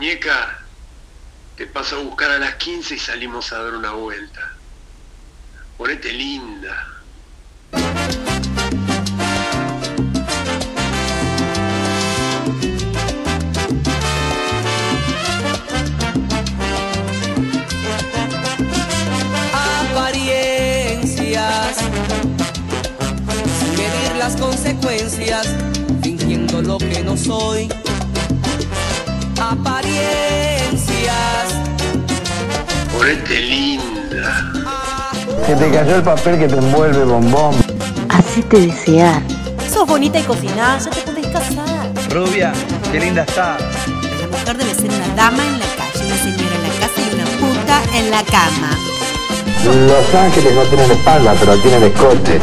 Muñeca, te paso a buscar a las 15 y salimos a dar una vuelta. Ponete linda. Apariencias, sin medir las consecuencias, fingiendo lo que no soy. Apariencias. Ponete linda. Se te cayó el papel que te envuelve, bombón. Así te desear. Sos bonita y cocinada, ya te podés casar. Rubia, qué linda estás. La mujer debe ser una dama en la calle, una señora en la casa y una puta en la cama. Los ángeles no tienen espalda, pero tienen escote.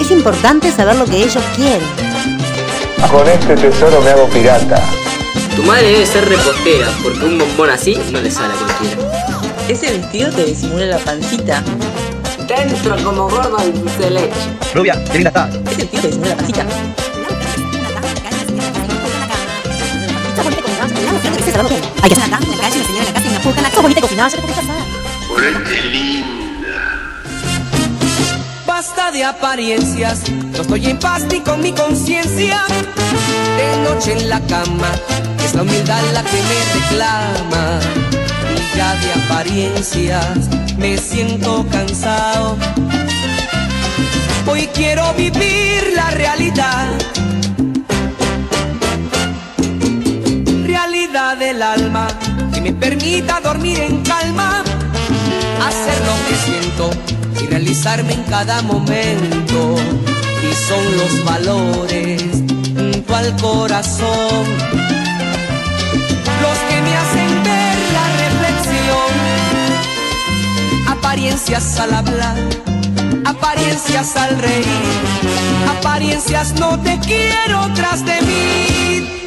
Es importante saber lo que ellos quieren. Con este tesoro me hago pirata. Tu madre debe ser repostera, porque un bombón así no le sale a cualquiera. Ese vestido te disimula la pancita. Dentro como gordo de dulce de leche. Rubia, qué linda estás. Ese vestido te disimula la pancita. Hay que hacer una dama en la calle, una señora en la casa y una puta en la casa. Bonita y cocinada, ya te podés casar. Ponete linda. Basta de apariencias, no estoy en paz ni con mi conciencia. De noche en la cama, es la humildad la que me reclama. Y ya de apariencias me siento cansado. Hoy quiero vivir la realidad. Realidad del alma, que me permita dormir en calma. Hacer lo que siento y realizarme en cada momento. Y son los valores junto al corazón los que me hacen ver la reflexión. Apariencias al hablar, apariencias al reír, apariencias no te quiero tras de mí.